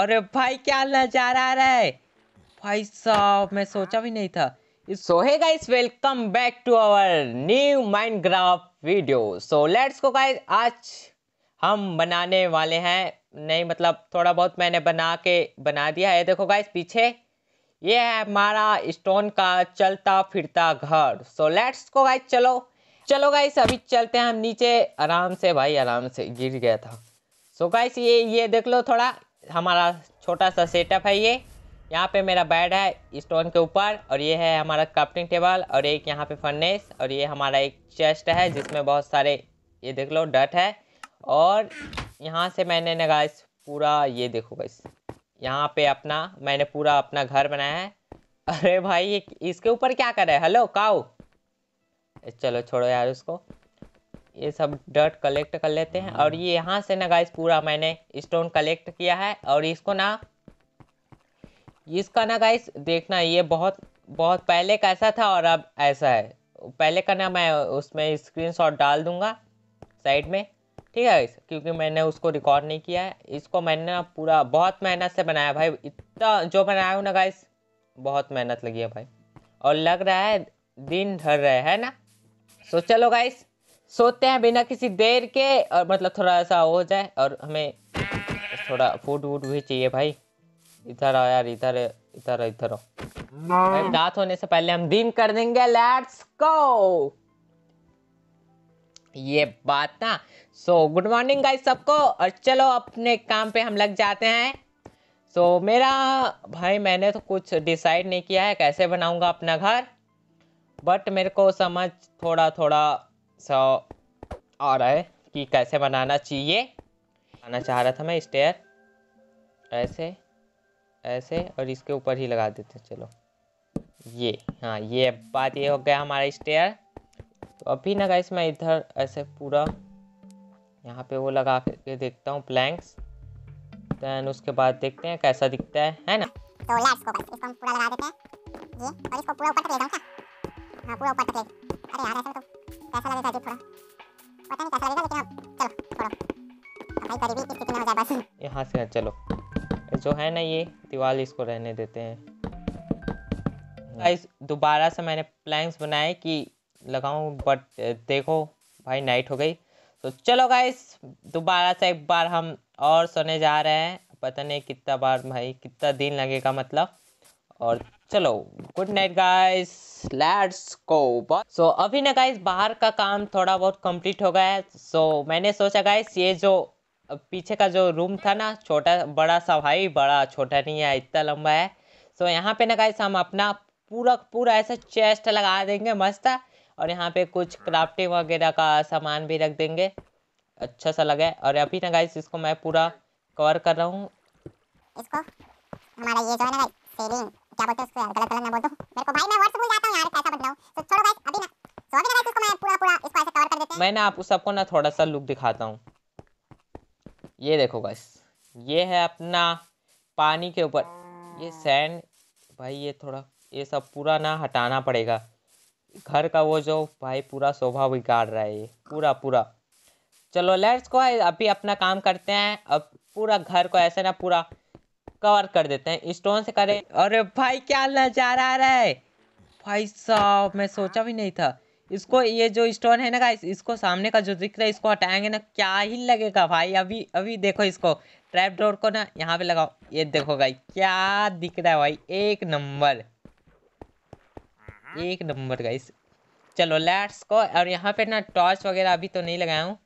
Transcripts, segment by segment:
अरे भाई क्या नजारा आ रहा है भाई साहब, मैं सोचा भी नहीं था। So hey guys, welcome back to our new Minecraft video. So let's go guys, आज हम बनाने वाले हैं, नहीं मतलब थोड़ा बहुत मैंने बना दिया है। देखो guys पीछे ये है हमारा स्टोन का चलता फिरता घर। So let's go guys, चलो guys अभी चलते हैं हम नीचे आराम से। भाई आराम से गिर गया था। So guys ये देख लो, थोड़ा हमारा छोटा सा सेटअप है। ये यहाँ पे मेरा बेड है स्टोन के ऊपर, और ये है हमारा क्राफ्टिंग टेबल, और एक यहाँ पे फर्नेस, और ये हमारा एक चेस्ट है जिसमें बहुत सारे ये देख लो डट है। और यहाँ से मैंने ना गाइस पूरा ये देखो गाइस, यहाँ पे मैंने पूरा अपना घर बनाया है। अरे भाई ये इसके ऊपर क्या कर रहा है? हेलो काऊ, चलो छोड़ो यार उसको। ये सब डट कलेक्ट कर लेते हैं, और ये यहाँ से ना गाइस पूरा मैंने स्टोन कलेक्ट किया है। और इसको ना गाइस देखना, ये बहुत बहुत पहले कैसा था और अब ऐसा है। पहले का ना मैं उसमें स्क्रीनशॉट डाल दूंगा साइड में, ठीक है गाइस, क्योंकि मैंने उसको रिकॉर्ड नहीं किया है। इसको मैंने ना पूरा बहुत मेहनत से बनाया भाई, इतना जो बनाया हूँ ना गाइस बहुत मेहनत लगी है भाई, और लग रहा है दिन ढर रहे है ना। सो चलो गाइस सोते हैं बिना किसी देर के, और मतलब थोड़ा सा हो जाए। और हमें थोड़ा फूड वूड भी चाहिए भाई। इधर आओ यार, इधर आओ भाई, रात होने से पहले हम दिन कर देंगे। लेट्स गो, ये बात ना। सो गुड मॉर्निंग गाइस सबको, और चलो अपने काम पे हम लग जाते हैं। सो मेरा भाई मैंने तो कुछ डिसाइड नहीं किया है कैसे बनाऊंगा अपना घर, बट मेरे को समझ थोड़ा सा आ रहा है कि कैसे बनाना चाहिए। आना चाह रहा था मैं स्टेयर ऐसे और इसके ऊपर ही लगा देते हैं। चलो ये, हाँ ये बात, ये हो गया हमारा स्टेयर। तो अभी ना गाइस मैं इधर ऐसे पूरा यहाँ पे वो लगा के देखता हूँ प्लैंक्स, दैन उसके बाद देखते हैं कैसा दिखता है ना। तो लेट्स गो, इसको हम पूरा लगा देते हैं ये, और इसको पूरा ऊपर तक ले जाऊँ क्या? हाँ पूरा ऊपर तक ले। अरे यार ऐसा तो कैसा लगेगा जी, थोड़ा पता नहीं कैसा लगेगा, लेकिन अब चलो छोड़ो भाई, गरीबी इतनी हो जाए बस। यहाँ से चलो जो है ना ये दीवार, इसको रहने देते हैं गाइस। दोबारा से मैंने प्लैंक्स बनाए कि लगाऊं, बट देखो भाई नाइट हो गई। तो चलो गाइस दोबारा से एक बार हम और सोने जा रहे हैं। पता नहीं कितना बार भाई, कितना दिन लगेगा मतलब। और चलो good night guys, let's go. So अभी ना गाइस बाहर का काम थोड़ा बहुत कंप्लीट हो गया है। सो मैंने सोचा गाइस ये जो पीछे का जो रूम था ना, छोटा बड़ा सा भाई, बड़ा छोटा नहीं है, इतना लंबा है। सो यहाँ पे ना गाइस हम अपना पूरा ऐसा चेस्ट लगा देंगे मस्त, और यहाँ पे कुछ क्राफ्टिंग वगैरह का सामान भी रख देंगे, अच्छा सा लगे। और अभी ना गाइस इसको मैं पूरा कवर कर रहा हूँ। इसको हमारा ये जो है ना गाइस सीलिंग, क्या बोलते हैं उसको यार, गलत ना बोल दो मेरे को भाई, मैं WhatsApp में जाता हूं यार, कैसा बन रहा हूं। तो छोड़ो गाइस अभी ना, सो अभी गाइस इसको मैं पूरा इसको ऐसे कवर कर देते हैं। मैं ना आपको सबको ना थोड़ा सा लुक दिखाता हूं। ये देखो गाइस, ये है अपना पानी के ऊपर ये सैंड भाई, ये थोड़ा ये सब पूरा ना हटाना पड़ेगा। घर का वो जो भाई पूरा शोभा बिगाड़ रहा है ये पूरा। चलो लेट्स को अभी अपना काम करते हैं। अब पूरा घर को ऐसे ना पूरा कवर कर देते हैं, स्टोन से करें। अरे भाई क्या नज़ारा आ रहा है भाई साहब, मैं सोचा भी नहीं था। इसको ये जो स्टोन है ना गाइस, इसको सामने का जो दिख रहा है इसको हटाएंगे ना, क्या ही लगेगा भाई। अभी देखो इसको, ट्रैप डोर को ना यहाँ पे लगाओ। ये देखो गाइस क्या दिख रहा है भाई, एक नंबर गाइस। चलो लेट्स गो। और यहाँ पे ना टॉर्च वगैरह अभी तो नहीं लगाया हूँ।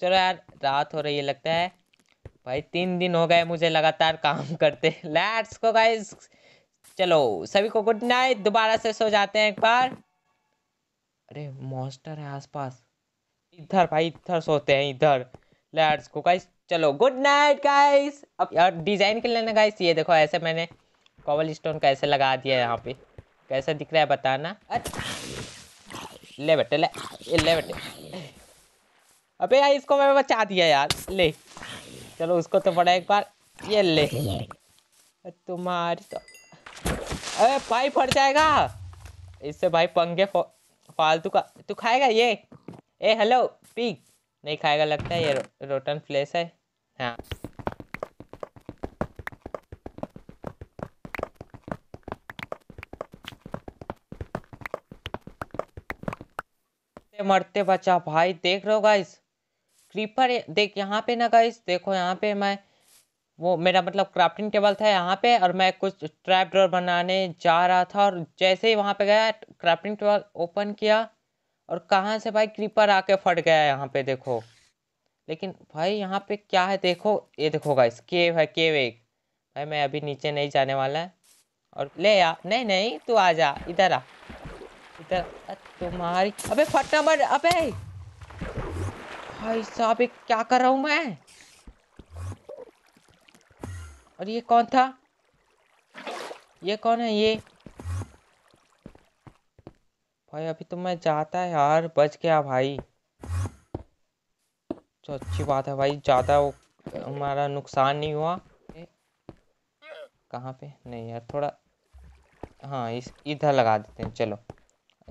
चलो यार रात हो रही है लगता है भाई, 3 दिन हो गए मुझे लगातार काम करते। लेट्स गो गाइस, चलो सभी को गुड नाइट, दोबारा से सो जाते हैं एक बार। अरे मॉन्स्टर है आसपास, इधर भाई इधर सोते हैं इधर। लेट्स गो गाइस, चलो गुड नाइट गाइस। अब यार डिज़ाइन के लिए ना गाइस ये देखो ऐसे मैंने कोबल स्टोन कैसे लगा दिया है यहाँ पे, कैसा दिख रहा है बताना। अच्छा ले बेटे, ले बेटे, अबे यार इसको मैं बचा दिया यार, ले चलो उसको तो बड़ा एक बार, ये ले तुम्हारी तो। अरे भाई फट जाएगा इससे भाई, पंखे फालतू का तू खाएगा ये। ए हेलो पिग, नहीं खाएगा लगता है, ये रोटन फ्लेश है। हाँ मरते बचा भाई। देख रहे हो गाइस क्रीपर, देख यहाँ पे ना गाइस, देखो यहाँ पे मैं वो मेरा मतलब क्राफ्टिंग टेबल था यहाँ पे और मैं कुछ ट्रैप डोर बनाने जा रहा था और जैसे ही वहाँ पे गया क्राफ्टिंग टेबल ओपन किया और कहाँ से भाई क्रीपर आके फट गया यहाँ पे देखो। लेकिन भाई यहाँ पे क्या है देखो, ये देखो गाइस केव है, केव एक। भाई मैं अभी नीचे नहीं जाने वाला है और ले आ, नहीं नहीं तू आ जा इधर, आ इधर तुम्हारी। अबे फटना मत, अबे भाई साहब ये क्या कर रहा हूँ मैं। और ये कौन था, ये कौन है ये भाई। अभी तो मैं जाता है यार, बच गया भाई तो अच्छी बात है भाई, ज़्यादा वो हमारा नुकसान नहीं हुआ। कहाँ पे, नहीं यार थोड़ा हाँ इस इधर लगा देते हैं। चलो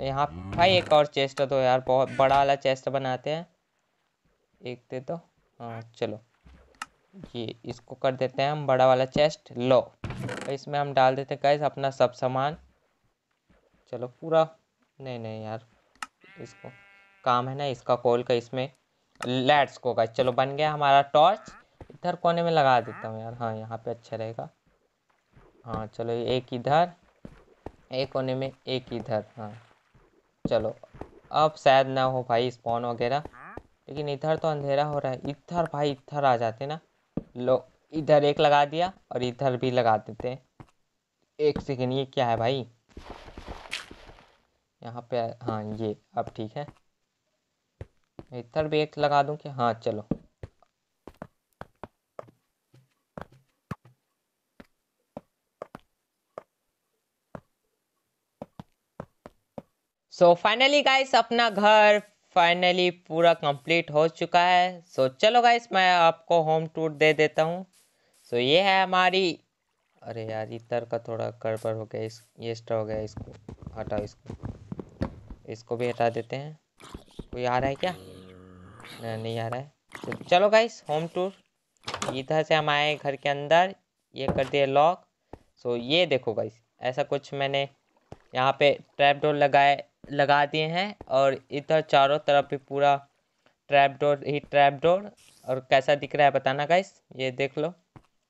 यहाँ भाई एक और चेस्ट दो यार, बहुत बड़ा वाला चेस्ट बनाते हैं, एक दे दो। हाँ चलो ये इसको कर देते हैं हम बड़ा वाला चेस्ट। लो इसमें हम डाल देते हैं गाइस अपना सब सामान। चलो पूरा, नहीं नहीं यार इसको काम है ना इसका कोल का, इसमें लेट्स को गाइस। चलो बन गया हमारा टॉर्च, इधर कोने में लगा देता हूँ यार। हाँ यहाँ पे अच्छा रहेगा। हाँ चलो एक इधर, एक कोने में एक इधर। हाँ चलो अब शायद ना हो भाई स्पॉन वगैरह, लेकिन इधर तो अंधेरा हो रहा है। इधर भाई इधर आ जाते ना। लो इधर एक लगा दिया और इधर भी लगा देते हैं। एक सेकेंड ये क्या है भाई यहाँ पे। हाँ ये अब ठीक है, इधर भी एक लगा दूँ कि। हाँ चलो सो फाइनली गाइस अपना घर फाइनली पूरा कंप्लीट हो चुका है। सो चलो गाइस मैं आपको होम टूर दे देता हूँ। सो ये है हमारी, अरे यार इधर का थोड़ा गड़बड़ हो गया, इस ये एक्स्ट्रा हो गया, इसको हटाओ, इसको भी हटा देते हैं। कोई आ रहा है क्या? नहीं आ रहा है। तो चलो गाइस होम टूर, इधर से हम आए घर के अंदर, ये कर दिए लॉक। सो ये देखो गाइस ऐसा कुछ मैंने यहाँ पे ट्रैप डोर लगा दिए हैं और इधर चारों तरफ भी पूरा ट्रैप डोर ही ट्रैप डोर। और कैसा दिख रहा है बताना गाइस, ये देख लो।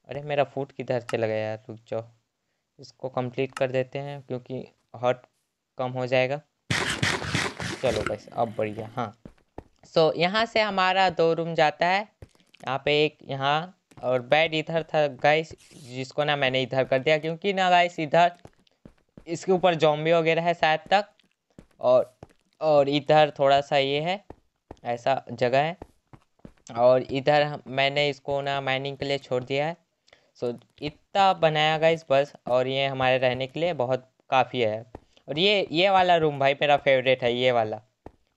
अरे मेरा फूट किधर चला गया यार, रुक जाओ इसको कंप्लीट कर देते हैं क्योंकि हॉट कम हो जाएगा। चलो गाइस अब बढ़िया। हाँ सो यहाँ से हमारा दो रूम जाता है, यहाँ पे एक यहाँ, और बेड इधर था गाइस जिसको ना मैंने इधर कर दिया क्योंकि ना गाइस इधर इसके ऊपर जॉम्बी वगैरह है शायद तक, और इधर थोड़ा सा ये है ऐसा जगह है, और इधर मैंने इसको ना माइनिंग के लिए छोड़ दिया है। सो इतना बनाया गाइस बस, और ये हमारे रहने के लिए बहुत काफ़ी है। और ये वाला रूम भाई मेरा फेवरेट है ये वाला।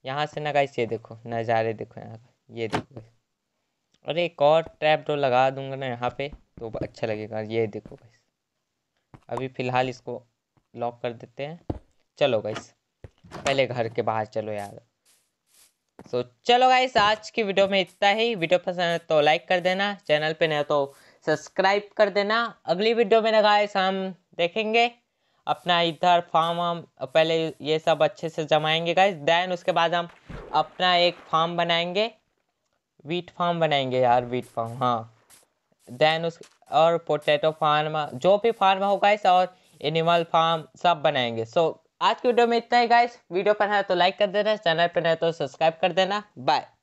यहाँ से ना गाइस ये देखो नज़ारे देखो यहाँ, ये देखो। और एक और ट्रैप डोर लगा दूंगा ना यहाँ पे तो अच्छा लगेगा। ये देखो गाइस अभी फ़िलहाल इसको लॉक कर देते हैं। चलो गाइस पहले घर के बाहर चलो यार। सो चलो गाइस आज की वीडियो में इतना ही। वीडियो पसंद है तो लाइक कर देना, चैनल पे नया तो सब्सक्राइब कर देना। अगली वीडियो में ना गाइस हम देखेंगे अपना इधर फार्म वार्म, पहले ये सब अच्छे से जमाएंगे गाइस, देन उसके बाद हम अपना एक फार्म बनाएंगे, वीट फार्म बनाएंगे यार, वीट फार्म। हाँ देन उस और पोटैटो फार्म, जो भी फार्म हो गाइस, और एनिमल फार्म सब बनाएंगे। सो आज की वीडियो में इतना ही गाइस। वीडियो पर है तो लाइक कर देना, चैनल पर है तो सब्सक्राइब कर देना। बाय।